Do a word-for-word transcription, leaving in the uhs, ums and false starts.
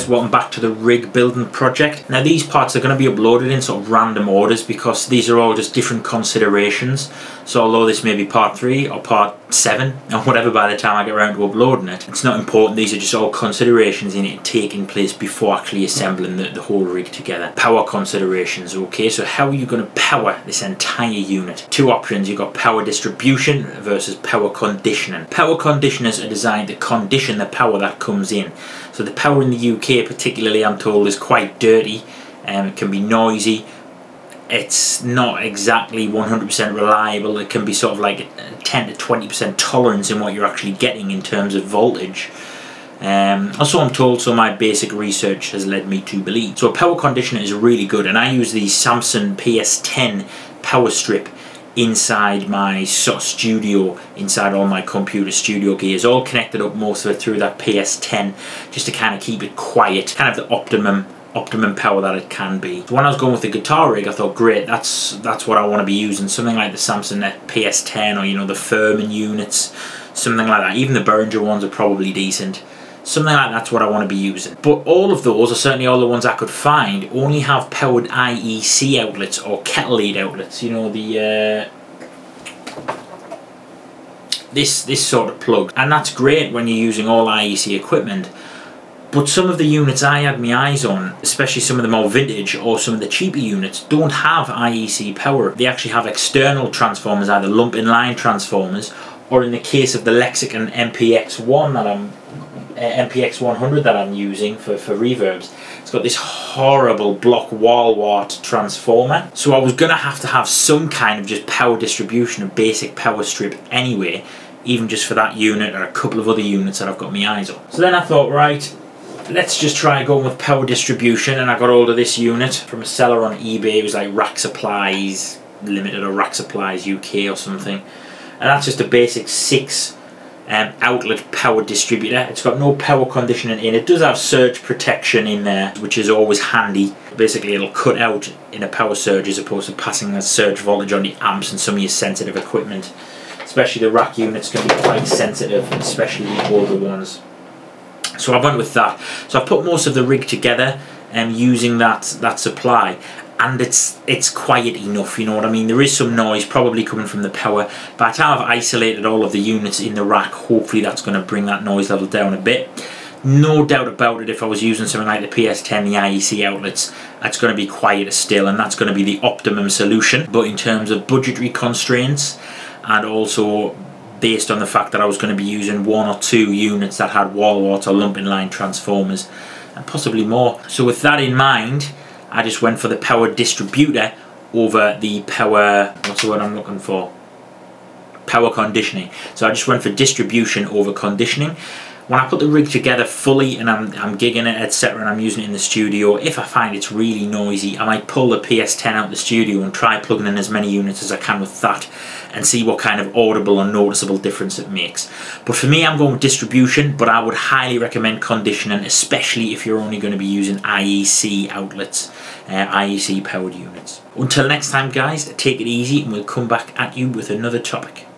guys, welcome back to the rig building project. Now these parts are going to be uploaded in sort of random orders because these are all just different considerations. So although this may be part three or part seven or whatever by the time I get around to uploading it, it's not important. These are just all considerations in it taking place before actually assembling the, the whole rig together. Power considerations, okay, so how are you going to power this entire unit? Two options, you've got power distribution versus power conditioning. Power conditioners are designed to condition the power that comes in. So the power in the U K particularly, I'm told, is quite dirty and it can be noisy. It's not exactly one hundred percent reliable. It can be sort of like a ten to twenty percent tolerance in what you're actually getting in terms of voltage. Um, also, I'm told, so my basic research has led me to believe. So a power conditioner is really good, and I use the Samson P S ten power strip inside my sort of studio, inside all my computer studio gears, all connected up most of it through that P S ten, just to kind of keep it quiet, kind of the optimum optimum power that it can be. So when I was going with the guitar rig, I thought, great, that's that's what I want to be using, something like the Samson Net P S ten, or you know, the Furman units, something like that. Even the Behringer ones are probably decent. Something like that's what I want to be using. But all of those, or certainly all the ones I could find, only have powered I E C outlets or kettle lead outlets. You know, the uh, this this sort of plug, and that's great when you're using all I E C equipment. But some of the units I had my eyes on, especially some of the more vintage or some of the cheaper units, don't have I E C power. They actually have external transformers, either lump in line transformers, or in the case of the Lexicon M P X one that I'm M P X one hundred that I'm using for, for reverbs, it's got this horrible block wall wart transformer. So I was gonna have to have some kind of just power distribution, a basic power strip anyway, even just for that unit or a couple of other units that I've got my eyes on. So then I thought, right, let's just try going with power distribution, and I got hold of this unit from a seller on eBay. It was like Rack Supplies Limited or Rack Supplies U K or something, and that's just a basic six Um, outlet power distributor. It's got no power conditioning in. It does have surge protection in there, which is always handy. Basically, it'll cut out in a power surge as opposed to passing that surge voltage on the amps and some of your sensitive equipment. Especially the rack units can be quite sensitive, especially the older ones. So I went with that. So I put most of the rig together and um, using that that supply. And it's it's quiet enough, you know what I mean? There is some noise probably coming from the power. By the time I've isolated all of the units in the rack, hopefully that's going to bring that noise level down a bit. No doubt about it, if I was using something like the P S ten, the I E C outlets, that's going to be quieter still, and that's going to be the optimum solution. But in terms of budgetary constraints, and also based on the fact that I was going to be using one or two units that had wall warts or lump in line transformers, and possibly more. So with that in mind, I just went for the power distributor over the power, what's the word I'm looking for? Power conditioning. So I just went for distribution over conditioning. When I put the rig together fully and I'm, I'm gigging it, et cetera, and I'm using it in the studio, if I find it's really noisy, I might pull the P S ten out of the studio and try plugging in as many units as I can with that and see what kind of audible and noticeable difference it makes. But for me, I'm going with distribution, but I would highly recommend conditioning, especially if you're only going to be using I E C outlets, uh, I E C powered units. Until next time, guys, take it easy, and we'll come back at you with another topic.